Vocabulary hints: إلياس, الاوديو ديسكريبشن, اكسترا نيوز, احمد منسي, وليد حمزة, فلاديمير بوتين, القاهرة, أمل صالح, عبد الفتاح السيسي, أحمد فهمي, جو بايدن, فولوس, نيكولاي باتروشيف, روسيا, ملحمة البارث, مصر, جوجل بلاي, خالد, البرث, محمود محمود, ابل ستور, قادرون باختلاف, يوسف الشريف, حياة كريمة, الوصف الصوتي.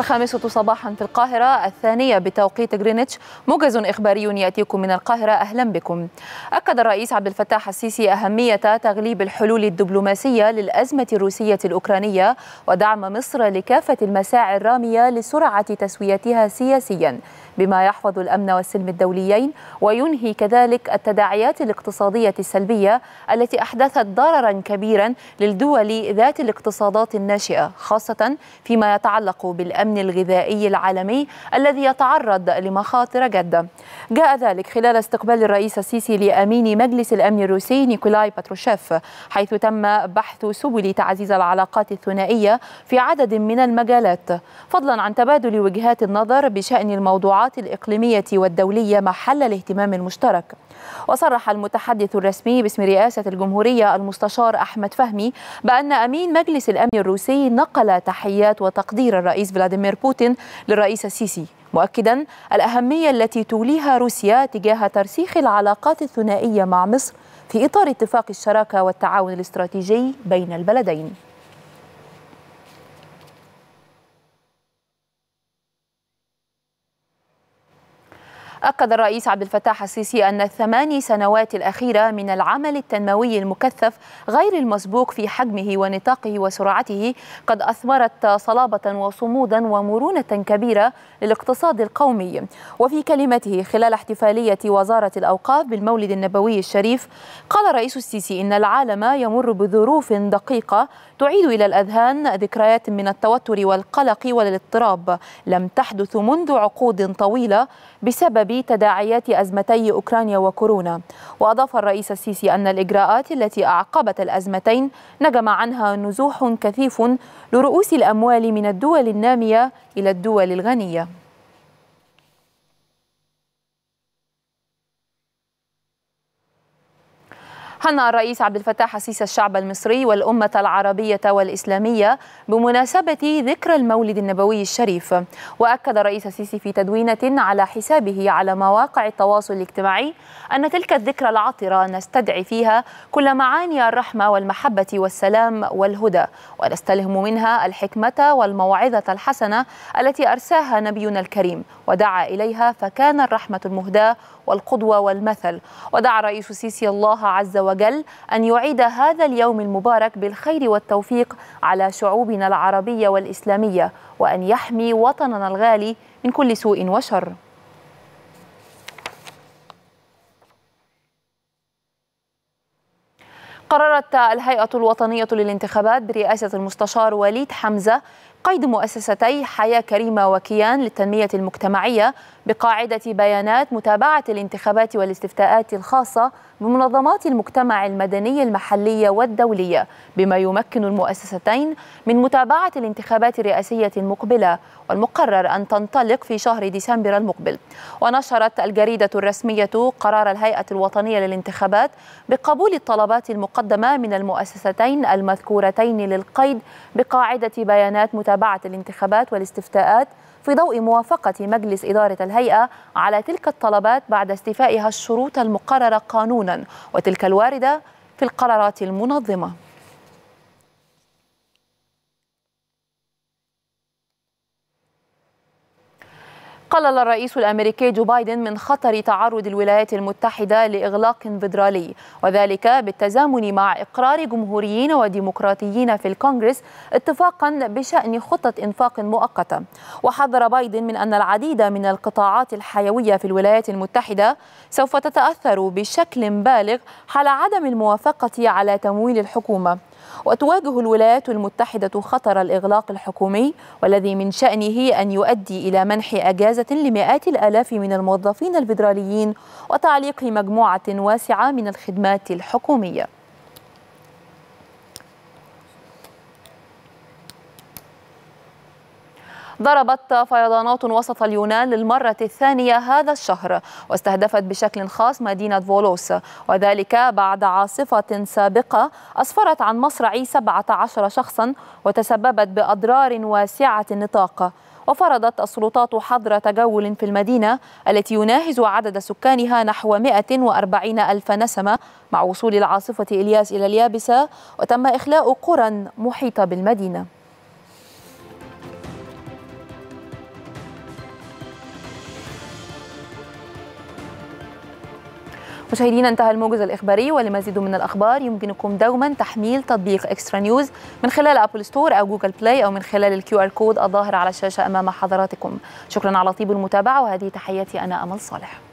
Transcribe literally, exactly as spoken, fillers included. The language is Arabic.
الخامسة صباحا في القاهرة، الثانية بتوقيت غرينتش، موجز إخباري يأتيكم من القاهرة. أهلا بكم. أكد الرئيس عبد الفتاح السيسي أهمية تغليب الحلول الدبلوماسية للأزمة الروسية الأوكرانية ودعم مصر لكافة المساعي الرامية لسرعة تسويتها سياسيا بما يحفظ الأمن والسلم الدوليين وينهي كذلك التداعيات الاقتصادية السلبية التي أحدثت ضررا كبيرا للدول ذات الاقتصادات الناشئة، خاصة فيما يتعلق بالأمن الغذائي العالمي الذي يتعرض لمخاطر جادة. جاء ذلك خلال استقبال الرئيس السيسي لأمين مجلس الأمن الروسي نيكولاي باتروشيف، حيث تم بحث سبل تعزيز العلاقات الثنائية في عدد من المجالات، فضلا عن تبادل وجهات النظر بشأن الموضوعات الإقليمية والدولية محل الاهتمام المشترك. وصرح المتحدث الرسمي باسم رئاسة الجمهورية المستشار أحمد فهمي بأن أمين مجلس الأمن الروسي نقل تحيات وتقدير الرئيس فلاديمير بوتين للرئيس السيسي، مؤكدا الأهمية التي توليها روسيا تجاه ترسيخ العلاقات الثنائية مع مصر في إطار اتفاق الشراكة والتعاون الاستراتيجي بين البلدين. أكد الرئيس عبد الفتاح السيسي أن الثماني سنوات الأخيرة من العمل التنموي المكثف غير المسبوق في حجمه ونطاقه وسرعته قد أثمرت صلابة وصمودا ومرونة كبيرة للاقتصاد القومي. وفي كلمته خلال احتفالية وزارة الأوقاف بالمولد النبوي الشريف، قال الرئيس السيسي إن العالم يمر بظروف دقيقة تعيد إلى الأذهان ذكريات من التوتر والقلق والاضطراب لم تحدث منذ عقود طويلة بسبب تداعيات أزمتي أوكرانيا وكورونا. وأضاف الرئيس السيسي أن الإجراءات التي أعقبت الأزمتين نجم عنها نزوح كثيف لرؤوس الأموال من الدول النامية إلى الدول الغنية. هنأ الرئيس عبد الفتاح السيسي الشعب المصري والأمة العربية والإسلامية بمناسبة ذكرى المولد النبوي الشريف. وأكد الرئيس السيسي في تدوينة على حسابه على مواقع التواصل الاجتماعي أن تلك الذكرى العطرة نستدعي فيها كل معاني الرحمة والمحبة والسلام والهدى، ونستلهم منها الحكمة والموعظة الحسنة التي أرساها نبينا الكريم ودعا إليها فكان الرحمة المهداة والقدوة والمثل. ودعا الرئيس السيسي الله عز وجل وجل أن يعيد هذا اليوم المبارك بالخير والتوفيق على شعوبنا العربية والإسلامية وأن يحمي وطننا الغالي من كل سوء وشر. قررت الهيئة الوطنية للانتخابات برئاسة المستشار وليد حمزة قيد مؤسستي حياة كريمة وكيان للتنمية المجتمعية بقاعدة بيانات متابعة الانتخابات والاستفتاءات الخاصة بمنظمات المجتمع المدني المحلية والدولية، بما يمكن المؤسستين من متابعة الانتخابات الرئاسية المقبلة والمقرر أن تنطلق في شهر ديسمبر المقبل. ونشرت الجريدة الرسمية قرار الهيئة الوطنية للانتخابات بقبول الطلبات المقدمة من المؤسستين المذكورتين للقيد بقاعدة بيانات متابعة الانتخابات والاستفتاءات في ضوء موافقة مجلس إدارة الهيئة على تلك الطلبات بعد استيفائها الشروط المقررة قانونا وتلك الواردة في القرارات المنظمة. قلل الرئيس الأمريكي جو بايدن من خطر تعرض الولايات المتحدة لإغلاق فيدرالي، وذلك بالتزامن مع إقرار جمهوريين وديمقراطيين في الكونغرس اتفاقا بشأن خطة إنفاق مؤقتة. وحذر بايدن من أن العديد من القطاعات الحيوية في الولايات المتحدة سوف تتأثر بشكل بالغ حال عدم الموافقة على تمويل الحكومة. وتواجه الولايات المتحدة خطر الإغلاق الحكومي والذي من شأنه أن يؤدي إلى منح أجازة لمئات الآلاف من الموظفين الفيدراليين وتعليق مجموعة واسعة من الخدمات الحكومية. ضربت فيضانات وسط اليونان للمرة الثانية هذا الشهر، واستهدفت بشكل خاص مدينة فولوس، وذلك بعد عاصفة سابقة أسفرت عن مصرع سبعة عشر شخصا وتسببت بأضرار واسعة النطاق. وفرضت السلطات حظر تجول في المدينة التي يناهز عدد سكانها نحو مئة وأربعين ألف نسمة مع وصول العاصفة إلياس إلى اليابسة، وتم إخلاء قرى محيطة بالمدينة. مشاهدينا، انتهى الموجز الإخباري، ولمزيد من الأخبار يمكنكم دوما تحميل تطبيق اكسترا نيوز من خلال ابل ستور أو جوجل بلاي أو من خلال الكيو آر كود الظاهر على الشاشة أمام حضراتكم. شكرا على طيب المتابعة، وهذه تحياتي أنا أمل صالح.